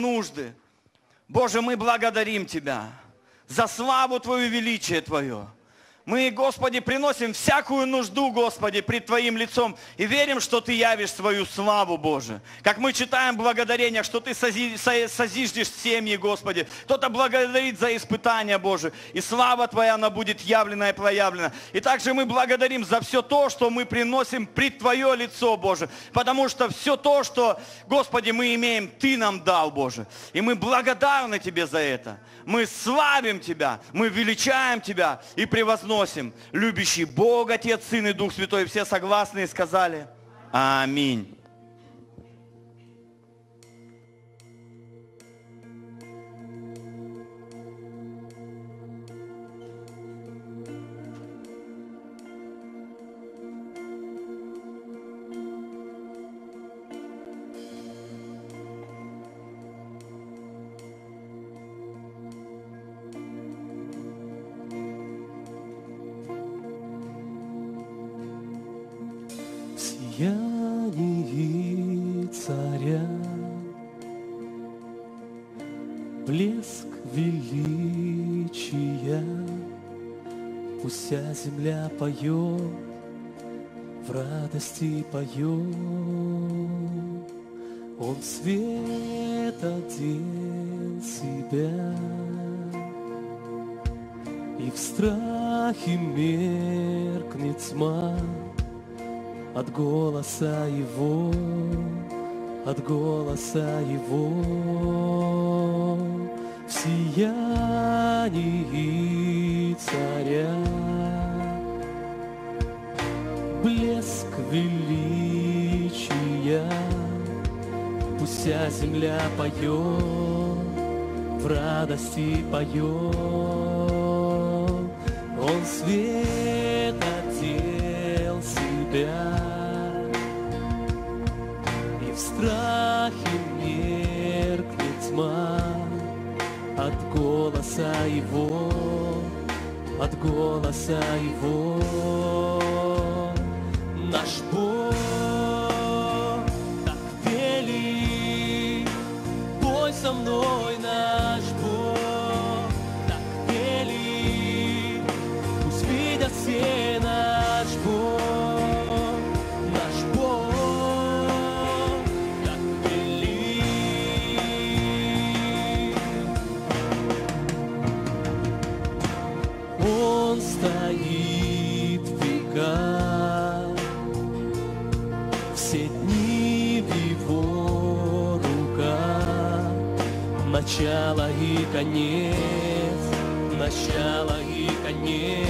нужды. Боже, мы благодарим Тебя за славу Твою, величие Твое. Мы, Господи, приносим всякую нужду, Господи, пред Твоим лицом и верим, что Ты явишь Твою славу, Боже. Как мы читаем благодарение, что Ты созиждешь семьи, Господи. Кто-то благодарит за испытания, Боже, и слава Твоя, она будет явлена и проявлена. И также мы благодарим за все то, что мы приносим пред Твое лицо, Боже. Потому что все то, что, Господи, мы имеем, Ты нам дал, Боже. И мы благодарны Тебе за это. Мы славим Тебя, мы величаем Тебя и превозносим. Любящий Бог, Отец, Сын и Дух Святой. Все согласны и сказали аминь. Сияние царя, блеск величия, пусть вся земля поет, в радости поет. Он свет одел себя, и в страхе меркнет тьма. От голоса Его, от голоса Его, в сиянии царя, блеск величия, пусть вся земля поет, в радости поет, Он свет одел себя. В страхе меркнет тьма, от голоса Его, от голоса Его. Наш Бог так велик, пой со мной, наш Бог так велик, пусть видят все наш Бог. Начало и конец, начало и конец.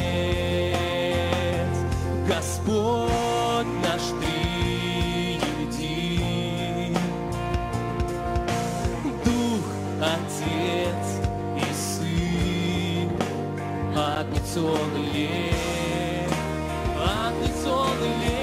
Господь наш триедин, Дух, Отец и Сын, Агнец Он и Лев, Агнец Он и Лев.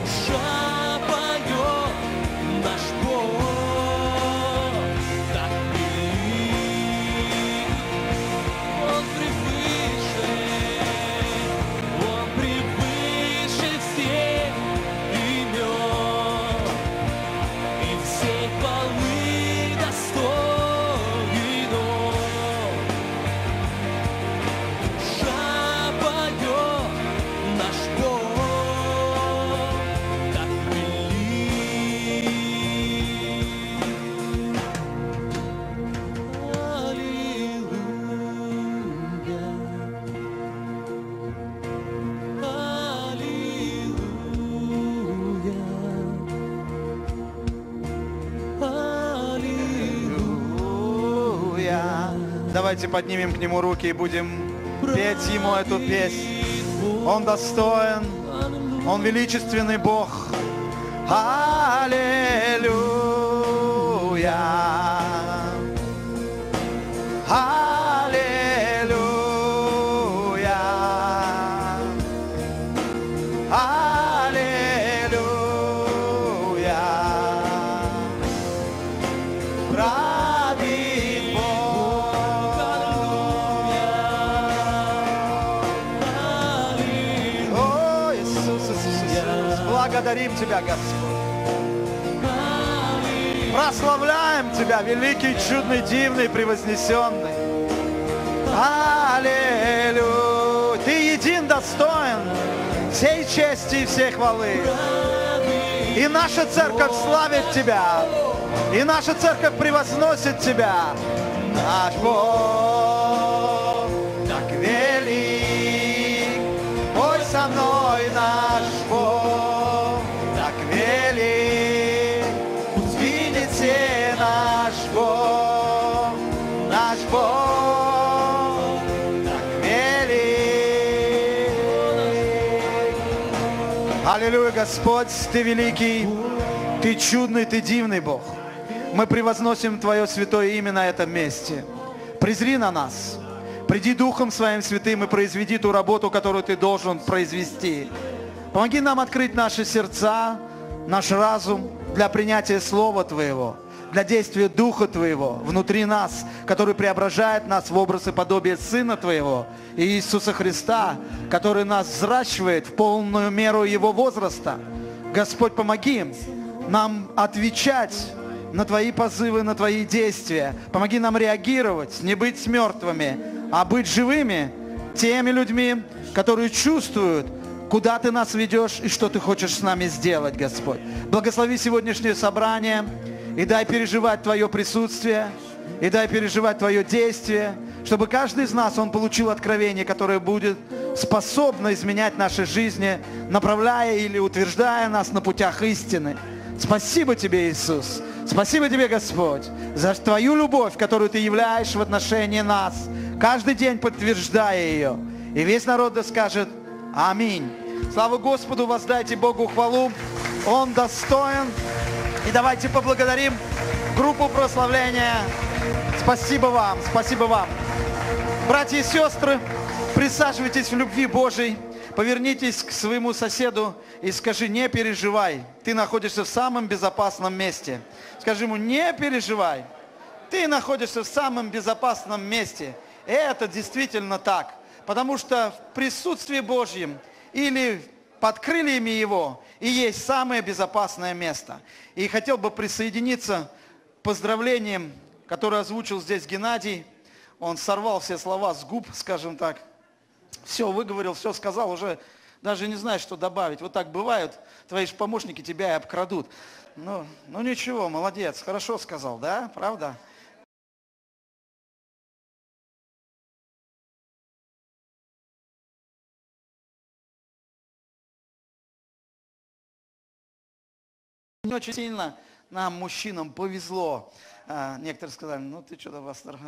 Душа поет, наш Бог Давайте поднимем к нему руки и будем петь ему эту песню. Он достоин, он величественный Бог. Аллилуйя. Благодарим Тебя, Господь. Прославляем Тебя, великий, чудный, дивный, превознесенный. Аллилуйя. Ты един достоин всей чести и всей хвалы. И наша церковь славит Тебя. И наша церковь превозносит Тебя. Наш Бог так велик. Пой со мной, наш Бог. Наш Бог так велик. Аллилуйя, Господь, Ты великий, Ты чудный, Ты дивный Бог. Мы превозносим Твое святое имя на этом месте. Призри на нас, приди Духом Своим Святым и произведи ту работу, которую Ты должен произвести. Помоги нам открыть наши сердца, наш разум для принятия Слова Твоего, для действия Духа Твоего внутри нас, который преображает нас в образ и подобие Сына Твоего, Иисуса Христа, который нас взращивает в полную меру Его возраста. Господь, помоги нам отвечать на Твои позывы, на Твои действия. Помоги нам реагировать, не быть мертвыми, а быть живыми, теми людьми, которые чувствуют, куда Ты нас ведешь и что Ты хочешь с нами сделать, Господь. Благослови сегодняшнее собрание. И дай переживать Твое присутствие, и дай переживать Твое действие, чтобы каждый из нас, он получил откровение, которое будет способно изменять наши жизни, направляя или утверждая нас на путях истины. Спасибо Тебе, Иисус. Спасибо Тебе, Господь, за Твою любовь, которую Ты являешь в отношении нас, каждый день подтверждая ее. И весь народ да скажет «Аминь». Слава Господу, воздайте Богу хвалу. Он достоин. И давайте поблагодарим группу прославления. Спасибо вам, спасибо вам. Братья и сестры, присаживайтесь в любви Божьей, повернитесь к своему соседу и скажи: не переживай, ты находишься в самом безопасном месте. Скажи ему: не переживай, ты находишься в самом безопасном месте. И это действительно так, потому что в присутствии Божьем или под крыльями Его и есть самое безопасное место. И хотел бы присоединиться к поздравлениям, которые озвучил здесь Геннадий. Он сорвал все слова с губ, скажем так. Все выговорил, все сказал, уже даже не знаю, что добавить. Вот так бывает, твои же помощники тебя и обкрадут. Ну ничего, молодец, хорошо сказал, да, правда? Не очень сильно нам, мужчинам, повезло. Некоторые сказали: ну ты что-то пастор.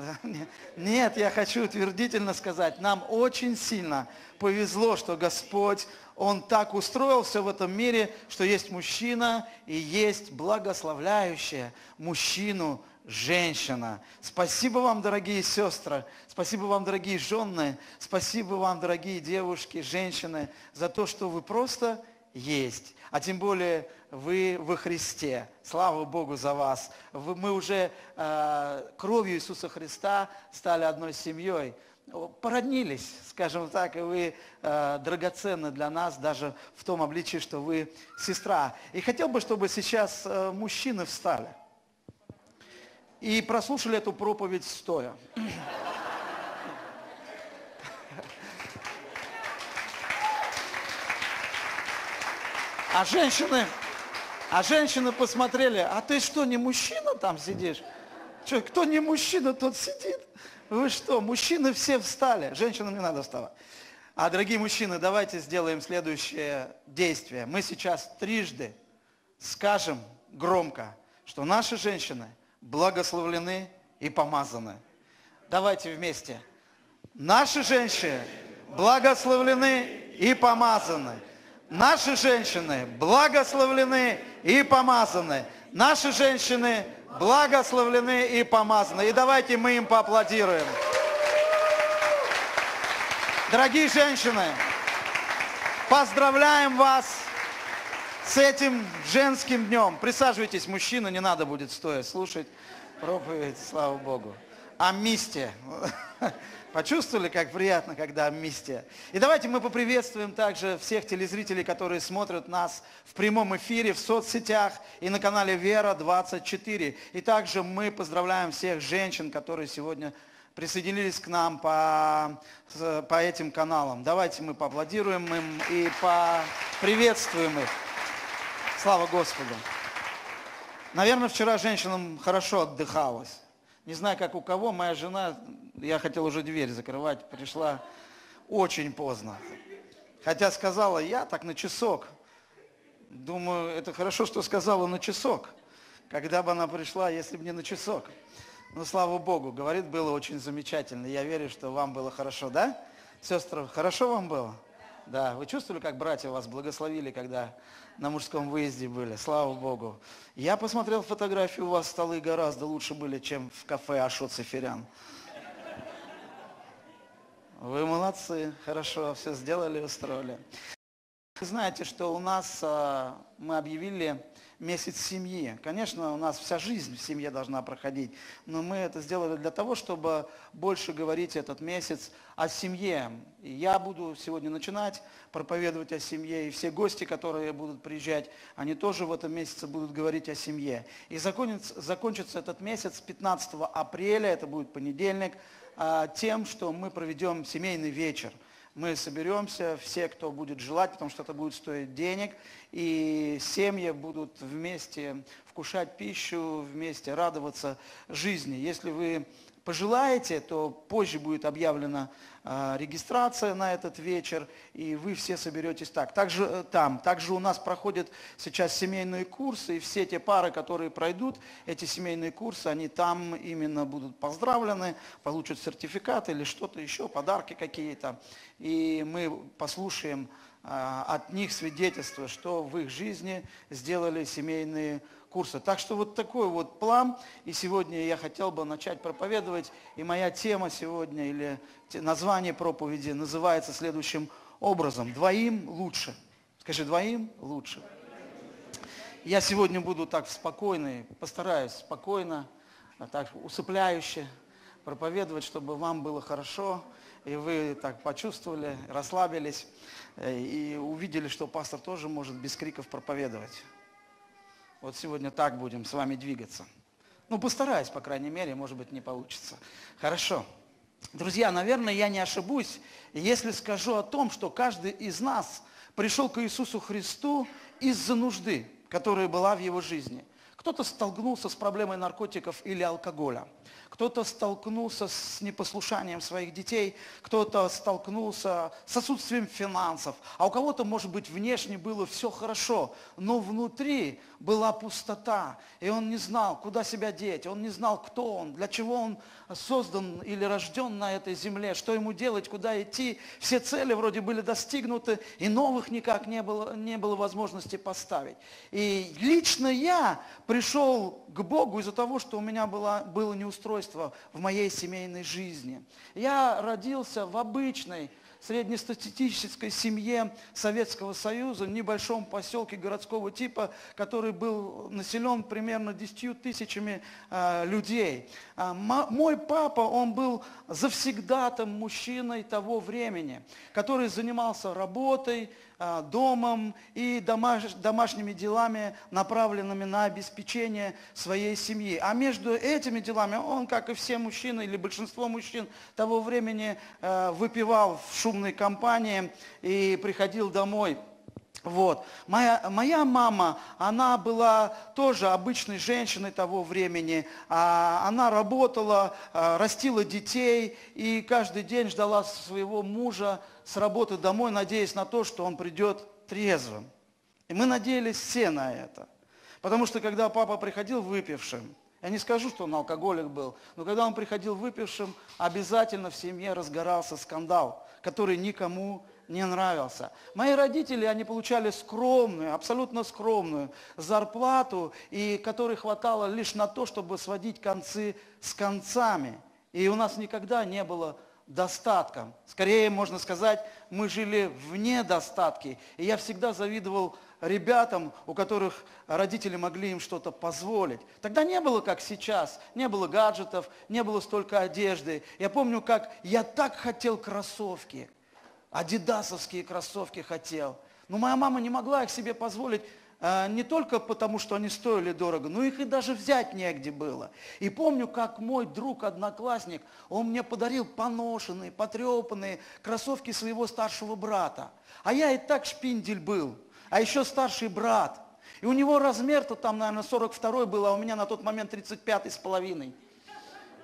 Нет, я хочу утвердительно сказать, нам очень сильно повезло, что Господь, Он так устроил все в этом мире, что есть мужчина и есть благословляющая мужчину женщина. Спасибо вам, дорогие сестры, спасибо вам, дорогие жены, спасибо вам, дорогие девушки, женщины, за то, что вы просто есть, а тем более вы во Христе. Слава Богу за вас. Мы уже кровью Иисуса Христа стали одной семьей. Породнились, скажем так, и вы драгоценны для нас даже в том обличии, что вы сестра. И хотел бы, чтобы сейчас мужчины встали и прослушали эту проповедь стоя. А женщины посмотрели: а ты что, не мужчина там сидишь? Что, кто не мужчина, тот сидит? Вы что, мужчины все встали, женщинам не надо вставать. А, дорогие мужчины, давайте сделаем следующее действие. Мы сейчас трижды скажем громко, что наши женщины благословлены и помазаны. Давайте вместе. Наши женщины благословлены и помазаны. Наши женщины благословлены и помазаны. Наши женщины благословлены и помазаны. И давайте мы им поаплодируем. Дорогие женщины, поздравляем вас с этим женским днем. Присаживайтесь, мужчина, не надо будет стоя слушать проповедь, слава Богу. Амнистия. Почувствовали, как приятно, когда амнистия? И давайте мы поприветствуем также всех телезрителей, которые смотрят нас в прямом эфире, в соцсетях и на канале Вера24. И также мы поздравляем всех женщин, которые сегодня присоединились к нам по этим каналам. Давайте мы поаплодируем им и поприветствуем их. Слава Господу. Наверное, вчера женщинам хорошо отдыхалось. Не знаю, как у кого, моя жена, я хотел уже дверь закрывать, пришла очень поздно. Хотя сказала я так на часок. Думаю, это хорошо, что сказала на часок. Когда бы она пришла, если бы не на часок. Ну, слава Богу, говорит, было очень замечательно. Я верю, что вам было хорошо, да? Сестры, хорошо вам было? Да. Вы чувствовали, как братья вас благословили, когда на мужском выезде были? Слава Богу. Я посмотрел фотографию, у вас столы гораздо лучше были, чем в кафе Ашо Цифирян. Вы молодцы, хорошо, все сделали, устроили. Вы знаете, что у нас, мы объявили месяц семьи. Конечно, у нас вся жизнь в семье должна проходить, но мы это сделали для того, чтобы больше говорить этот месяц о семье. Я буду сегодня начинать проповедовать о семье, и все гости, которые будут приезжать, они тоже в этом месяце будут говорить о семье. И закончится этот месяц 15 апреля, это будет понедельник, тем, что мы проведем семейный вечер. Мы соберемся, все, кто будет желать, потому что это будет стоить денег, и семьи будут вместе вкушать пищу, вместе радоваться жизни. Если вы пожелаете, то позже будет объявлена регистрация на этот вечер, и вы все соберетесь так. Также у нас проходят сейчас семейные курсы, и все те пары, которые пройдут эти семейные курсы, они там именно будут поздравлены, получат сертификаты или что-то еще, подарки какие-то. И мы послушаем от них свидетельства, что в их жизни сделали семейные курсы. Так что вот такой вот план. И сегодня я хотел бы начать проповедовать. И моя тема сегодня, или название проповеди, называется следующим образом. Двоим лучше. Скажи, двоим лучше. Я сегодня буду так спокойно, постараюсь спокойно, так усыпляюще проповедовать, чтобы вам было хорошо. И вы так почувствовали, расслабились и увидели, что пастор тоже может без криков проповедовать. Вот сегодня так будем с вами двигаться. Ну, постараюсь, по крайней мере, может быть, не получится. Хорошо. Друзья, наверное, я не ошибусь, если скажу о том, что каждый из нас пришел к Иисусу Христу из-за нужды, которая была в его жизни. Кто-то столкнулся с проблемой наркотиков или алкоголя, кто-то столкнулся с непослушанием своих детей, кто-то столкнулся с отсутствием финансов, а у кого-то, может быть, внешне было все хорошо, но внутри была пустота, и он не знал, куда себя деть, он не знал, кто он, для чего он создан или рожден на этой земле, что ему делать, куда идти. Все цели вроде были достигнуты, и новых никак не было возможности поставить. И лично я пришел к Богу из-за того, что у меня было неустройство в моей семейной жизни. Я родился в обычной среднестатистической семье Советского Союза, в небольшом поселке городского типа, который был населен примерно 10 тысячами людей. Мой папа, он был завсегдатым мужчиной того времени, который занимался работой, домом и домашними делами, направленными на обеспечение своей семьи. А между этими делами он, как и все мужчины, или большинство мужчин того времени, выпивал в шумной компании и приходил домой. Вот. Моя мама, она была тоже обычной женщиной того времени. Она работала, растила детей и каждый день ждала своего мужа с работы домой, надеясь на то, что он придет трезвым. И мы надеялись все на это. Потому что когда папа приходил выпившим, Я не скажу, что он алкоголик был, но когда он приходил выпившим, обязательно в семье разгорался скандал, который никому не нравился. Мои родители, они получали скромную, абсолютно скромную зарплату, и которой хватало лишь на то, чтобы сводить концы с концами. И у нас никогда не было достатка. Скорее, можно сказать, мы жили вне достатки. И я всегда завидовал ребятам, у которых родители могли им что-то позволить. Тогда не было, как сейчас, не было гаджетов, не было столько одежды. Я помню, как я так хотел кроссовки, адидасовские кроссовки хотел. Но моя мама не могла их себе позволить, не только потому, что они стоили дорого, но их и даже взять негде было. И помню, как мой друг-одноклассник, он мне подарил поношенные, потрепанные кроссовки своего старшего брата. А я и так шпиндель был, а еще старший брат. И у него размер-то там, наверное, 42-й был, а у меня на тот момент 35-й с половиной.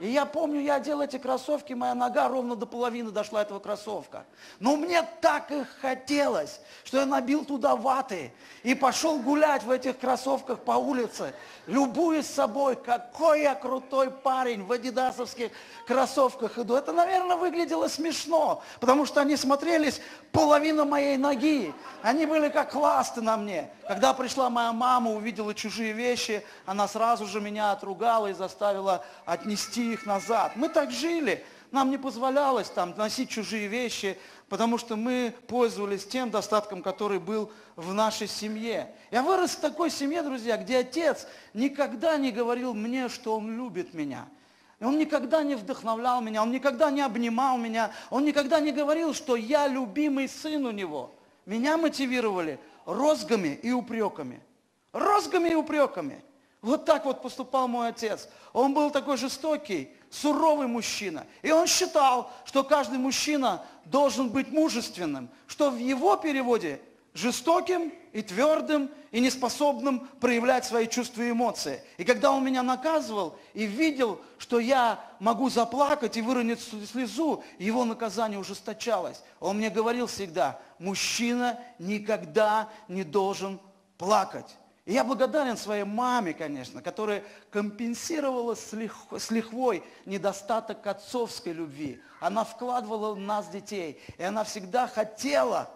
И я помню, я одел эти кроссовки, моя нога ровно до половины дошла этого кроссовка. Но мне так их хотелось, что я набил туда ваты и пошел гулять в этих кроссовках по улице, любуясь собой, какой я крутой парень в адидасовских кроссовках иду. Это, наверное, выглядело смешно, потому что они смотрелись половина моей ноги. Они были как ласты на мне. Когда пришла моя мама, увидела чужие вещи, она сразу же меня отругала и заставила отнести их назад. Мы так жили, нам не позволялось там носить чужие вещи, потому что мы пользовались тем достатком, который был в нашей семье. Я вырос в такой семье, друзья, где отец никогда не говорил мне, что он любит меня. Он никогда не вдохновлял меня, он никогда не обнимал меня, он никогда не говорил, что я любимый сын у него. Меня мотивировали розгами и упреками. Розгами и упреками. Вот так вот поступал мой отец. Он был такой жестокий, суровый мужчина. И он считал, что каждый мужчина должен быть мужественным, что в его переводе жестоким и твердым, и неспособным проявлять свои чувства и эмоции. И когда он меня наказывал и видел, что я могу заплакать и выронить слезу, его наказание ужесточалось. Он мне говорил всегда: мужчина никогда не должен плакать. И я благодарен своей маме, конечно, которая компенсировала с лихвой недостаток отцовской любви. Она вкладывала в нас, детей, и она всегда хотела,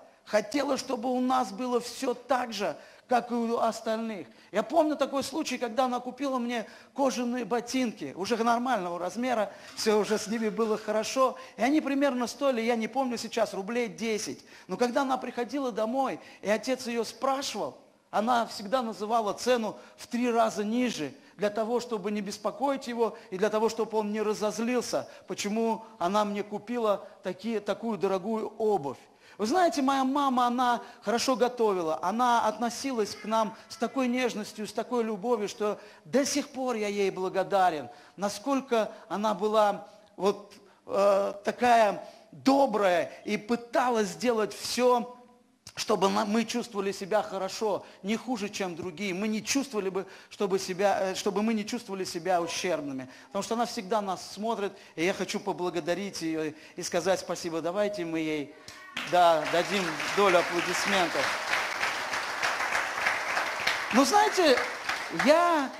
чтобы у нас было все так же, как и у остальных. Я помню такой случай, когда она купила мне кожаные ботинки, уже нормального размера, все уже с ними было хорошо, и они примерно стоили, я не помню сейчас, рублей 10. Но когда она приходила домой, и отец ее спрашивал, она всегда называла цену в 3 раза ниже, для того, чтобы не беспокоить его, и для того, чтобы он не разозлился, почему она мне купила такую дорогую обувь. Вы знаете, моя мама, она хорошо готовила, она относилась к нам с такой нежностью, с такой любовью, что до сих пор я ей благодарен, насколько она была вот такая добрая и пыталась сделать все, чтобы мы чувствовали себя хорошо, не хуже, чем другие. Мы не чувствовали бы, чтобы мы не чувствовали себя ущербными. Потому что она всегда нас смотрит, и я хочу поблагодарить ее и сказать спасибо. Давайте мы ей дадим долю аплодисментов. Но знаете, я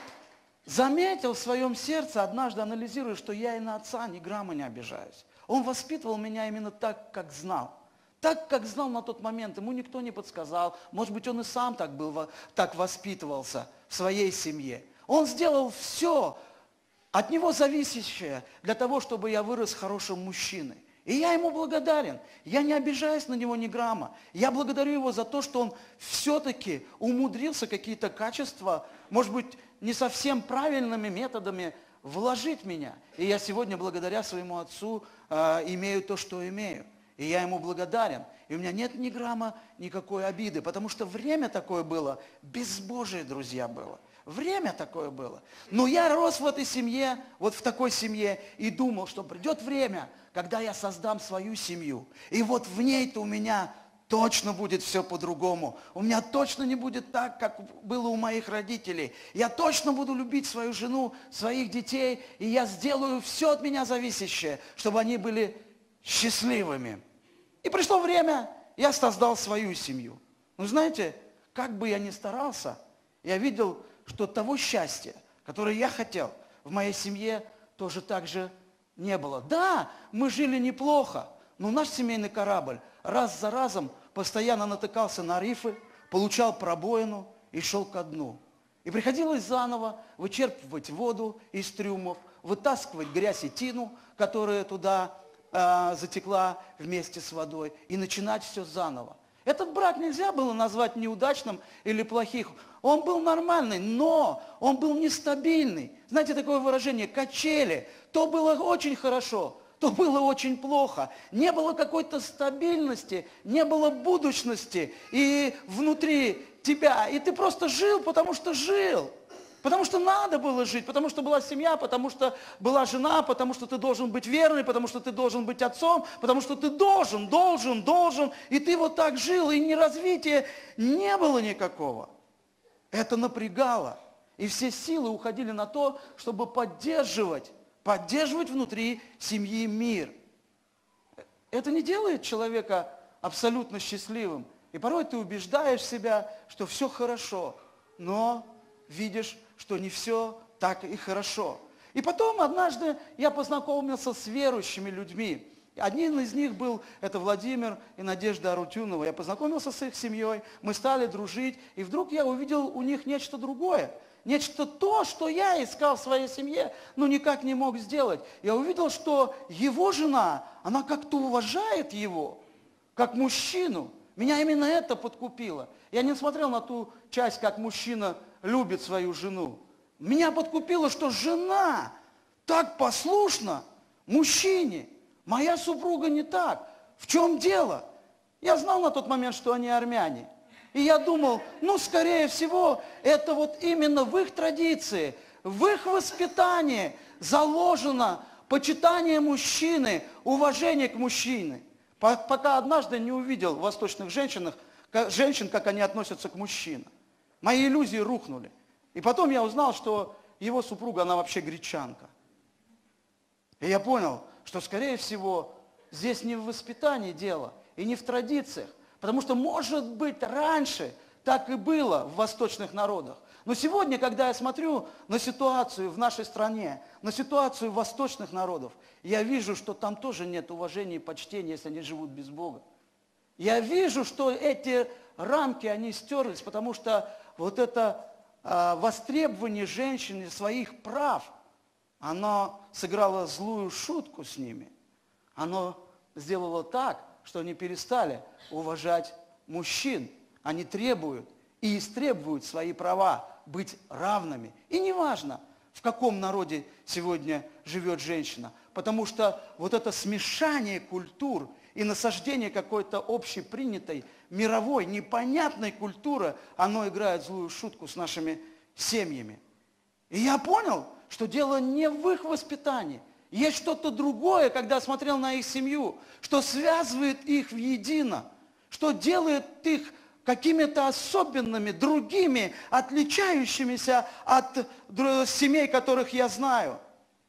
заметил в своем сердце, однажды анализируя, что я и на отца ни грамма не обижаюсь. Он воспитывал меня именно так, как знал. Так, как знал на тот момент, ему никто не подсказал. Может быть, он и сам так воспитывался в своей семье. Он сделал все от него зависящее для того, чтобы я вырос хорошим мужчиной. И я ему благодарен. Я не обижаюсь на него ни грамма. Я благодарю его за то, что он все-таки умудрился какие-то качества, может быть, не совсем правильными методами вложить в меня. И я сегодня, благодаря своему отцу, имею то, что имею. И я ему благодарен. И у меня нет ни грамма никакой обиды. Потому что время такое было. Безбожие, друзья, было. Время такое было. Но я рос в этой семье, вот в такой семье, и думал, что придет время, когда я создам свою семью. И вот в ней-то у меня точно будет все по-другому. У меня точно не будет так, как было у моих родителей. Я точно буду любить свою жену, своих детей. И я сделаю все от меня зависящее, чтобы они были счастливыми. И пришло время, я создал свою семью. Но знаете, как бы я ни старался, я видел, что того счастья, которое я хотел, в моей семье тоже так же не было. Да, мы жили неплохо, но наш семейный корабль раз за разом постоянно натыкался на рифы, получал пробоину и шел ко дну. И приходилось заново вычерпывать воду из трюмов, вытаскивать грязь и тину, которая туда затекла вместе с водой, и начинать все заново. Этот брак нельзя было назвать неудачным или плохим. Он был нормальный, но он был нестабильный. Знаете, такое выражение «качели». То было очень хорошо, то было очень плохо. Не было какой-то стабильности, не было будущности и внутри тебя. И ты просто жил. Потому что надо было жить, потому что была семья, потому что была жена, потому что ты должен быть верный, потому что ты должен быть отцом, потому что ты должен. И ты вот так жил, и ни развития не было никакого. Это напрягало. И все силы уходили на то, чтобы поддерживать внутри семьи мир. Это не делает человека абсолютно счастливым. И порой ты убеждаешь себя, что все хорошо, но видишь, что не все так и хорошо. И потом однажды я познакомился с верующими людьми. Один из них был, это Владимир и Надежда Арутюнова. Я познакомился с их семьей, мы стали дружить, и вдруг я увидел у них нечто другое. Нечто то, что я искал в своей семье, но никак не мог сделать. Я увидел, что его жена, она как-то уважает его, как мужчину. Меня именно это подкупило. Я не смотрел на ту часть, как мужчина любит свою жену. Меня подкупило, что жена так послушна мужчине. Моя супруга не так. В чем дело? Я знал на тот момент, что они армяне. И я думал, ну, скорее всего, это вот именно в их традиции, в их воспитании заложено почитание мужчины, уважение к мужчине. Пока однажды не увидел в восточных женщин, как они относятся к мужчинам. Мои иллюзии рухнули. И потом я узнал, что его супруга, она вообще гречанка. И я понял, что, скорее всего, здесь не в воспитании дело и не в традициях. Потому что, может быть, раньше так и было в восточных народах. Но сегодня, когда я смотрю на ситуацию в нашей стране, на ситуацию восточных народов, я вижу, что там тоже нет уважения и почтения, если они живут без Бога. Я вижу, что эти рамки, они стерлись, потому что вот это востребование женщин и своих прав, оно сыграло злую шутку с ними. Оно сделало так, что они перестали уважать мужчин. Они требуют и истребуют свои права быть равными. И неважно, в каком народе сегодня живет женщина. Потому что вот это смешание культур и насаждение какой-то общепринятой, мировой, непонятной культуры, оно играет злую шутку с нашими семьями. И я понял, что дело не в их воспитании. Есть что-то другое, когда смотрел на их семью, что связывает их воедино, что делает их какими-то особенными, другими, отличающимися от семей, которых я знаю.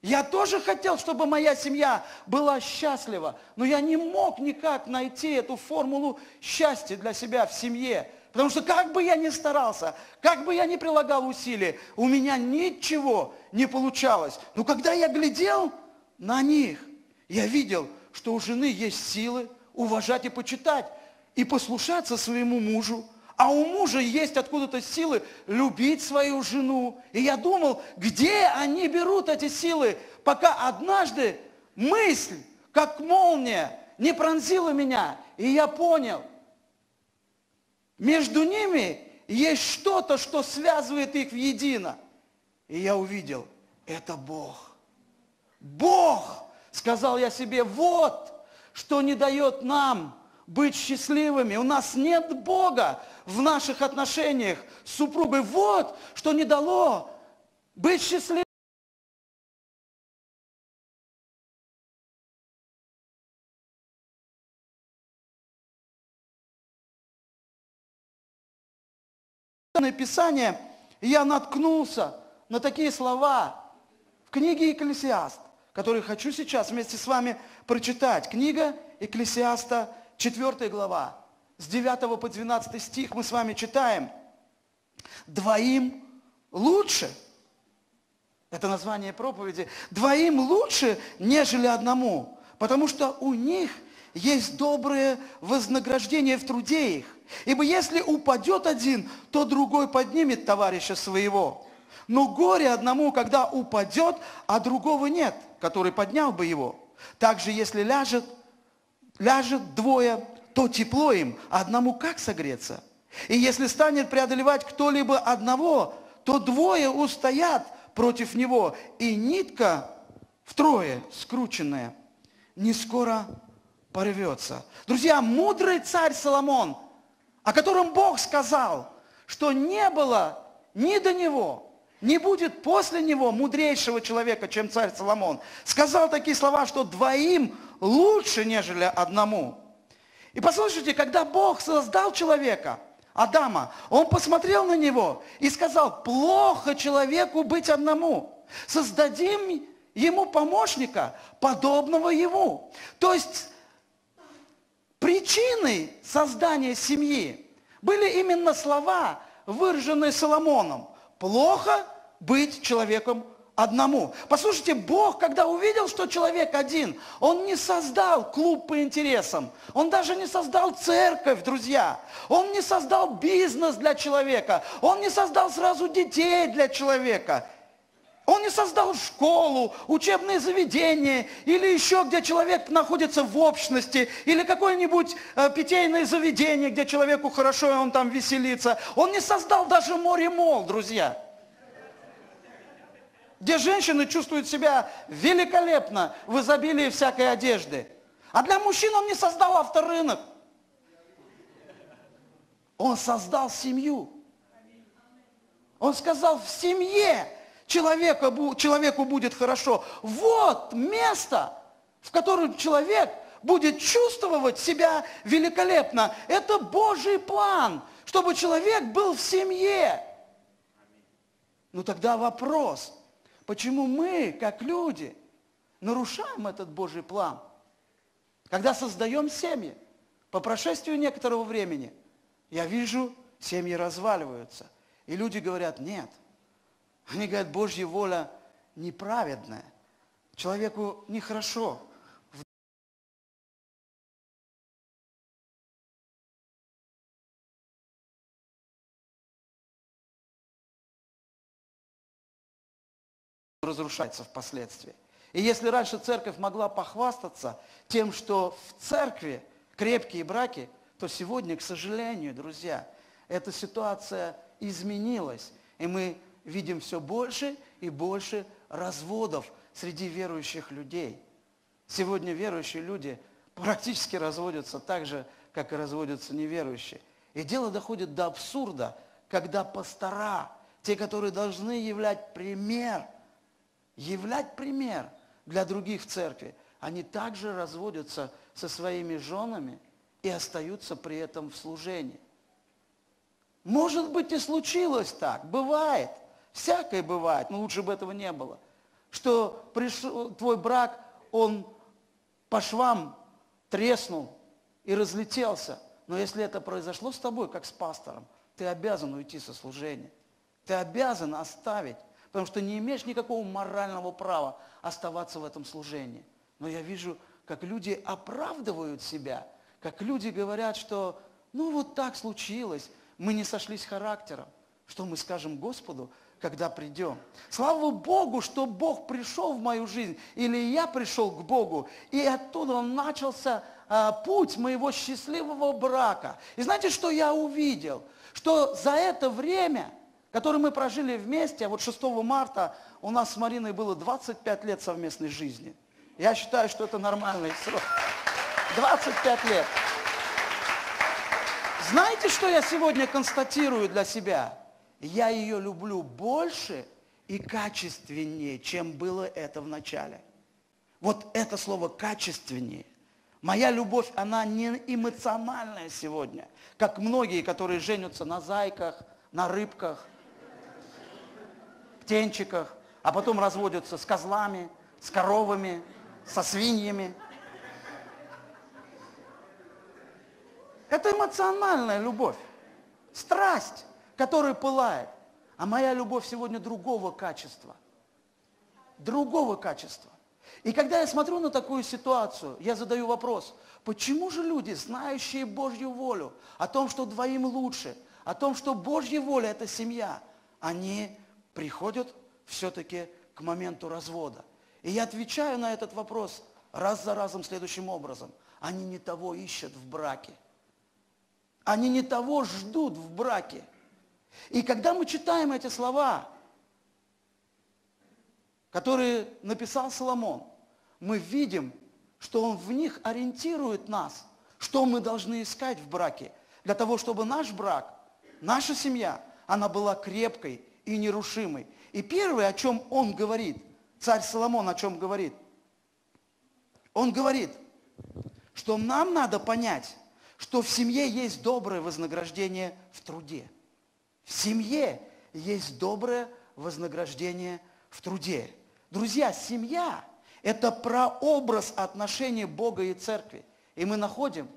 Я тоже хотел, чтобы моя семья была счастлива, но я не мог никак найти эту формулу счастья для себя в семье. Потому что как бы я ни старался, как бы я ни прилагал усилий, у меня ничего не получалось. Но когда я глядел на них, я видел, что у жены есть силы уважать и почитать, и послушаться своему мужу, а у мужа есть откуда-то силы любить свою жену. И я думал, где они берут эти силы, пока однажды мысль, как молния, не пронзила меня, и я понял, между ними есть что-то, что связывает их воедино. И я увидел, это Бог. Бог, сказал я себе, вот что не дает нам быть счастливыми. У нас нет Бога в наших отношениях с супругой. Вот что не дало быть счастливым. Писание, я наткнулся на такие слова в книге Екклесиаст, которые хочу сейчас вместе с вами прочитать. Книга Екклесиаста, 4 глава, с 9 по 12 стих мы с вами читаем. «Двоим лучше». Это название проповеди. Двоим лучше, нежели одному, потому что у них есть доброе вознаграждение в труде их. Ибо если упадет один, то другой поднимет товарища своего. Но горе одному, когда упадет, а другого нет, который поднял бы его. Также если ляжет двое, то тепло им, а одному как согреться? И если станет преодолевать кто-либо одного, то двое устоят против него, и нитка втрое скрученная не скоро порвется. Друзья, мудрый царь Соломон, о котором Бог сказал, что не было ни до него, не будет после него мудрейшего человека, чем царь Соломон, сказал такие слова, что двоим лучше, нежели одному. И послушайте, когда Бог создал человека, Адама, он посмотрел на него и сказал: плохо человеку быть одному, создадим ему помощника, подобного ему. То есть причиной создания семьи были именно слова, выраженные Соломоном: плохо быть человеком одному. Послушайте, Бог, когда увидел, что человек один, Он не создал клуб по интересам, Он даже не создал церковь, друзья, Он не создал бизнес для человека, Он не создал сразу детей для человека, Он не создал школу, учебные заведения или еще где человек находится в общности, или какое-нибудь питейное заведение, где человеку хорошо, и он там веселится. Он не создал даже море-мол, друзья, где женщины чувствуют себя великолепно в изобилии всякой одежды. А для мужчин он не создал авторынок. Он создал семью. Он сказал: в семье человеку будет хорошо. Вот место, в котором человек будет чувствовать себя великолепно. Это Божий план, чтобы человек был в семье. Но тогда вопрос: почему мы, как люди, нарушаем этот Божий план? Когда создаем семьи, по прошествию некоторого времени, я вижу, семьи разваливаются. И люди говорят: нет. Они говорят: Божья воля неправедная. Человеку нехорошо. Разрушается впоследствии. И если раньше церковь могла похвастаться тем, что в церкви крепкие браки, то сегодня, к сожалению, друзья, эта ситуация изменилась. И мы видим все больше и больше разводов среди верующих людей. Сегодня верующие люди практически разводятся так же, как и разводятся неверующие. И дело доходит до абсурда, когда пастора, те, которые должны являть пример для других в церкви, они также разводятся со своими женами и остаются при этом в служении. Может быть, и случилось так, бывает, всякое бывает, но лучше бы этого не было, что твой брак, он по швам треснул и разлетелся. Но если это произошло с тобой, как с пастором, ты обязан уйти со служения, ты обязан оставить, потому что не имеешь никакого морального права оставаться в этом служении. Но я вижу, как люди оправдывают себя, как люди говорят, что ну вот так случилось, мы не сошлись характером. Что мы скажем Господу, когда придем? Слава Богу, что Бог пришел в мою жизнь, или я пришел к Богу, и оттуда начался путь моего счастливого брака. И знаете, что я увидел? Что за это время, который мы прожили вместе, а вот 6 марта у нас с Мариной было 25 лет совместной жизни. Я считаю, что это нормальный срок. 25 лет. Знаете, что я сегодня констатирую для себя? Я ее люблю больше и качественнее, чем было это в начале. Вот это слово «качественнее». Моя любовь, она не эмоциональная сегодня, как многие, которые женятся на зайках, на рыбках, птенчиках, а потом разводятся с козлами, с коровами, со свиньями. Это эмоциональная любовь, страсть, которая пылает. А моя любовь сегодня другого качества. другого качества. И когда я смотрю на такую ситуацию, я задаю вопрос, почему же люди, знающие Божью волю, о том, что двоим лучше, о том, что Божья воля – это семья, они приходят все-таки к моменту развода? И я отвечаю на этот вопрос раз за разом следующим образом. Они не того ищут в браке. Они не того ждут в браке. И когда мы читаем эти слова, которые написал Соломон, мы видим, что он в них ориентирует нас, что мы должны искать в браке, для того, чтобы наш брак, наша семья, она была крепкой и нерушимой. И первое, о чем он говорит, царь Соломон о чем говорит? Он говорит, что нам надо понять, что в семье есть доброе вознаграждение в труде. В семье есть доброе вознаграждение в труде. Друзья, семья – это прообраз отношений Бога и Церкви. И мы находим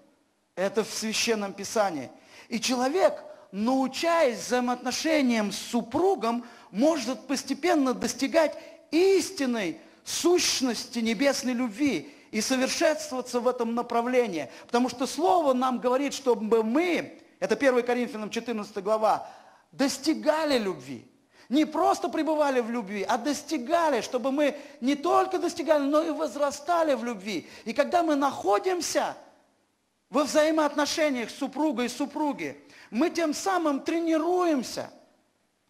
это в Священном Писании. И человек, научаясь взаимоотношениям с супругом, может постепенно достигать истинной сущности небесной любви и совершенствоваться в этом направлении. Потому что Слово нам говорит, чтобы мы, это 1 Коринфянам 14 глава, достигали любви. Не просто пребывали в любви, а достигали, чтобы мы не только достигали, но и возрастали в любви. И когда мы находимся во взаимоотношениях супруга и супруги, мы тем самым тренируемся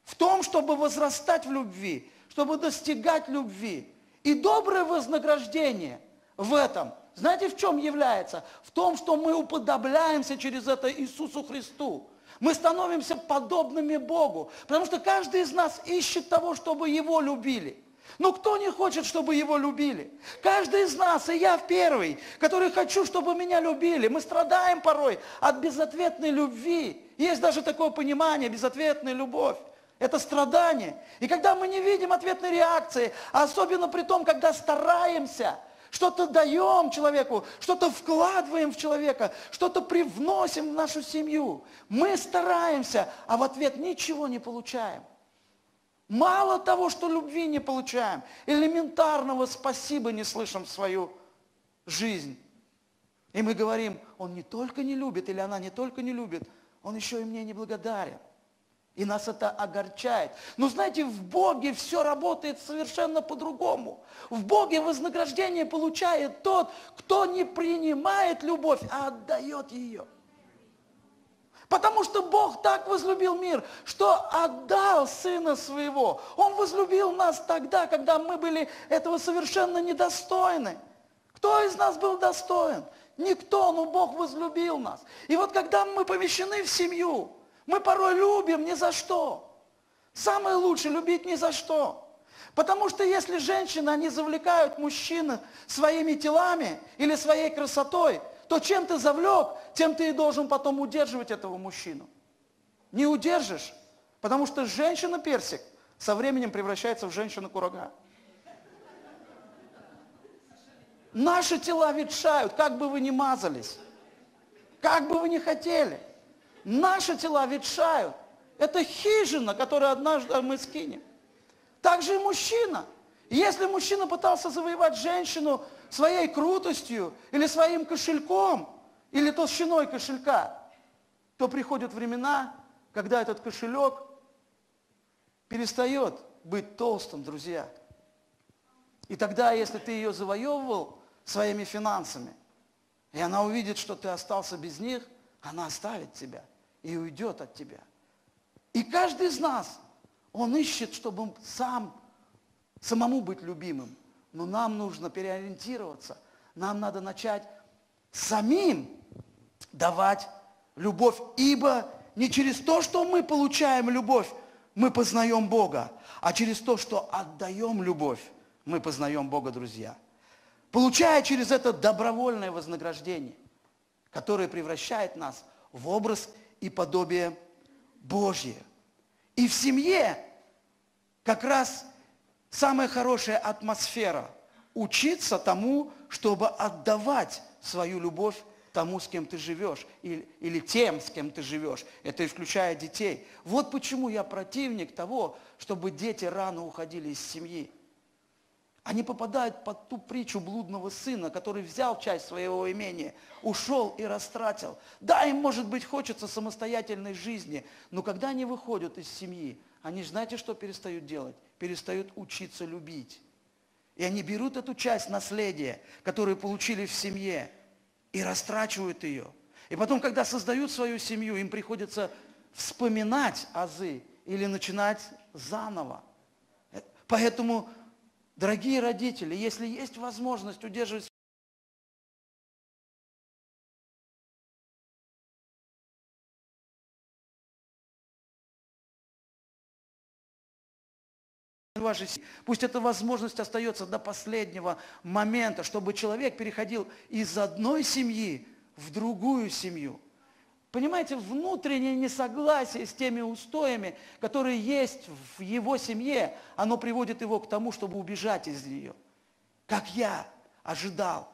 в том, чтобы возрастать в любви, чтобы достигать любви. И доброе вознаграждение в этом, знаете, в чем является? В том, что мы уподобляемся через это Иисусу Христу. Мы становимся подобными Богу, потому что каждый из нас ищет того, чтобы его любили. Но кто не хочет, чтобы его любили? Каждый из нас, и я первый, который хочу, чтобы меня любили. Мы страдаем порой от безответной любви. Есть даже такое понимание, безответная любовь. Это страдание. И когда мы не видим ответной реакции, особенно при том, когда стараемся, что-то даем человеку, что-то вкладываем в человека, что-то привносим в нашу семью. Мы стараемся, а в ответ ничего не получаем. Мало того, что любви не получаем, элементарного спасибо не слышим в свою жизнь. И мы говорим, он не только не любит, или она не только не любит, он еще и мне не благодарен. И нас это огорчает. Но знаете, в Боге все работает совершенно по-другому. В Боге вознаграждение получает тот, кто не принимает любовь, а отдает ее. Потому что Бог так возлюбил мир, что отдал Сына Своего. Он возлюбил нас тогда, когда мы были этого совершенно недостойны. Кто из нас был достоин? Никто, но Бог возлюбил нас. И вот когда мы помещены в семью, мы порой любим ни за что. Самое лучшее – любить ни за что. Потому что если женщины, они завлекают мужчин своими телами или своей красотой, то чем ты завлек, тем ты и должен потом удерживать этого мужчину. Не удержишь, потому что женщина-персик со временем превращается в женщину-курага. Наши тела ветшают, как бы вы ни мазались, как бы вы ни хотели. Наши тела ветшают. Это хижина, которую однажды мы скинем. Так же и мужчина. Если мужчина пытался завоевать женщину своей крутостью, или своим кошельком, или толщиной кошелька, то приходят времена, когда этот кошелек перестает быть толстым, друзья. И тогда, если ты ее завоевывал своими финансами, и она увидит, что ты остался без них, она оставит тебя и уйдет от тебя. И каждый из нас, он ищет, чтобы он самому быть любимым. Но нам нужно переориентироваться. Нам надо начать самим давать любовь, ибо не через то, что мы получаем любовь, мы познаем Бога, а через то, что отдаем любовь, мы познаем Бога, друзья. Получая через это добровольное вознаграждение, которое превращает нас в образ и подобие Божье. И в семье как раз самая хорошая атмосфера – учиться тому, чтобы отдавать свою любовь тому, с кем ты живешь, или тем, с кем ты живешь, это и включая детей. Вот почему я противник того, чтобы дети рано уходили из семьи. Они попадают под ту притчу блудного сына, который взял часть своего имения, ушел и растратил. Да, им, может быть, хочется самостоятельной жизни, но когда они выходят из семьи, они, знаете, что перестают делать? Перестают учиться любить. И они берут эту часть наследия, которую получили в семье, и растрачивают ее. И потом, когда создают свою семью, им приходится вспоминать азы или начинать заново. Поэтому, дорогие родители, если есть возможность удерживать вашей семьи, пусть эта возможность остается до последнего момента, чтобы человек переходил из одной семьи в другую семью. Понимаете, внутреннее несогласие с теми устоями, которые есть в его семье, оно приводит его к тому, чтобы убежать из нее. Как я ожидал,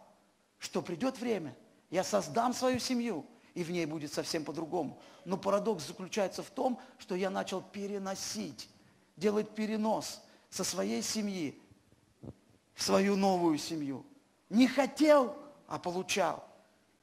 что придет время, я создам свою семью, и в ней будет совсем по-другому. Но парадокс заключается в том, что я начал переносить, делать перенос со своей семьи в свою новую семью. Не хотел, а получал.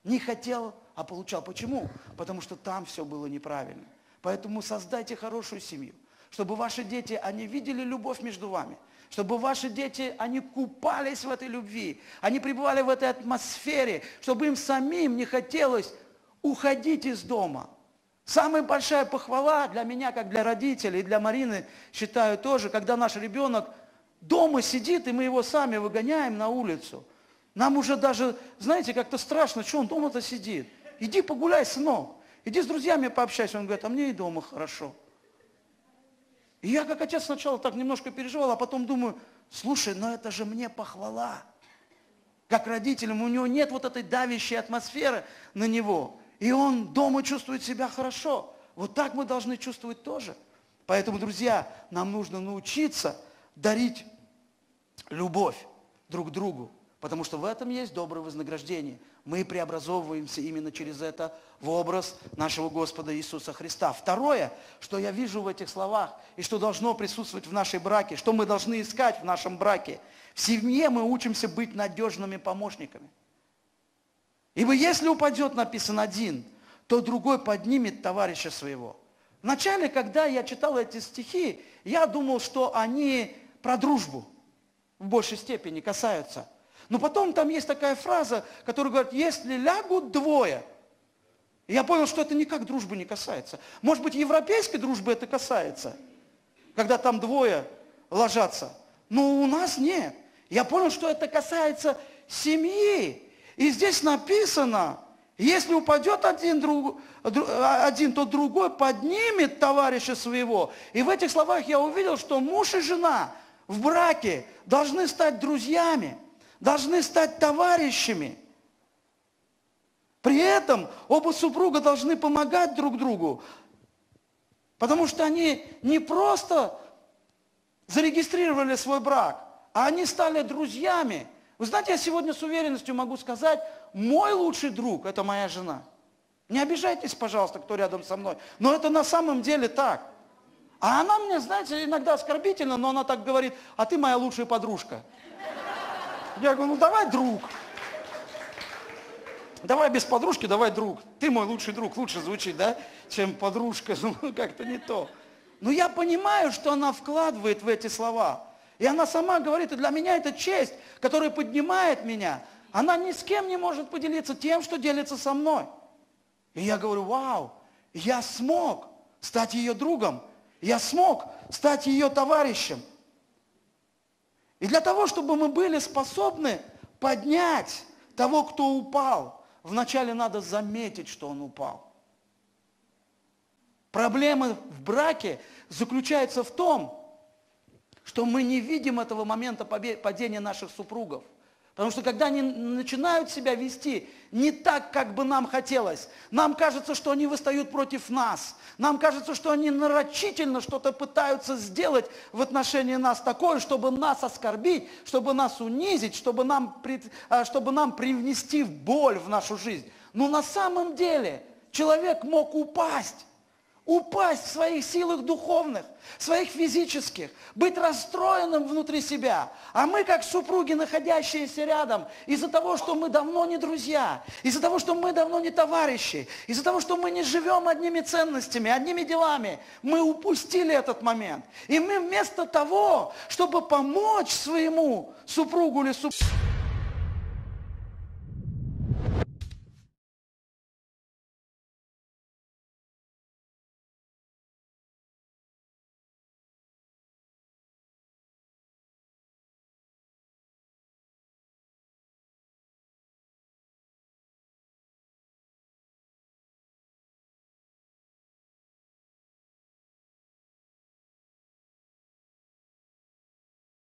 Не хотел, а получал. Почему? Потому что там все было неправильно. Поэтому создайте хорошую семью, чтобы ваши дети, они видели любовь между вами, чтобы ваши дети, они купались в этой любви, они пребывали в этой атмосфере, чтобы им самим не хотелось уходить из дома. Самая большая похвала для меня, как для родителей, и для Марины, считаю тоже, когда наш ребенок дома сидит, и мы его сами выгоняем на улицу. Нам уже даже, знаете, как-то страшно, что он дома-то сидит. Иди погуляй, сынок, иди с друзьями пообщайся. Он говорит, а мне и дома хорошо. И я, как отец, сначала так немножко переживал, а потом думаю, слушай, но это же мне похвала. Как родителям, у него нет вот этой давящей атмосферы на него. И он дома чувствует себя хорошо. Вот так мы должны чувствовать тоже. Поэтому, друзья, нам нужно научиться дарить любовь друг другу. Потому что в этом есть доброе вознаграждение. Мы преобразовываемся именно через это в образ нашего Господа Иисуса Христа. Второе, что я вижу в этих словах, и что должно присутствовать в нашей браке, что мы должны искать в нашем браке. В семье мы учимся быть надежными помощниками. Ибо если упадет, написано, один, то другой поднимет товарища своего. Вначале, когда я читал эти стихи, я думал, что они про дружбу в большей степени касаются. Но потом там есть такая фраза, которая говорит, если лягут двое. И я понял, что это никак дружбы не касается. Может быть, европейской дружбы это касается, когда там двое ложатся. Но у нас нет. Я понял, что это касается семьи. И здесь написано, если упадет один, то другой поднимет товарища своего. И в этих словах я увидел, что муж и жена в браке должны стать друзьями, должны стать товарищами. При этом оба супруга должны помогать друг другу, потому что они не просто зарегистрировали свой брак, а они стали друзьями. Вы знаете, я сегодня с уверенностью могу сказать, мой лучший друг – это моя жена. Не обижайтесь, пожалуйста, кто рядом со мной, но это на самом деле так. А она мне, знаете, иногда оскорбительно, но она так говорит, а ты моя лучшая подружка. Я говорю, ну давай, друг. Давай без подружки, давай, друг. Ты мой лучший друг. Лучше звучит, да, чем подружка. Ну, как-то не то. Но я понимаю, что она вкладывает в эти слова. И она сама говорит, и для меня это честь, которая поднимает меня. Она ни с кем не может поделиться тем, что делится со мной. И я говорю, вау, я смог стать ее другом. Я смог стать ее товарищем. И для того, чтобы мы были способны поднять того, кто упал, вначале надо заметить, что он упал. Проблема в браке заключается в том, что мы не видим этого момента падения наших супругов. Потому что когда они начинают себя вести не так, как бы нам хотелось, нам кажется, что они восстают против нас, нам кажется, что они нарочительно что-то пытаются сделать в отношении нас такое, чтобы нас оскорбить, чтобы нас унизить, чтобы нам привнести боль в нашу жизнь. Но на самом деле человек мог упасть. упасть в своих силах духовных, своих физических, быть расстроенным внутри себя. А мы, как супруги, находящиеся рядом, из-за того, что мы давно не друзья, из-за того, что мы давно не товарищи, из-за того, что мы не живем одними ценностями, одними делами, мы упустили этот момент. И мы вместо того, чтобы помочь своему супругу или супругу,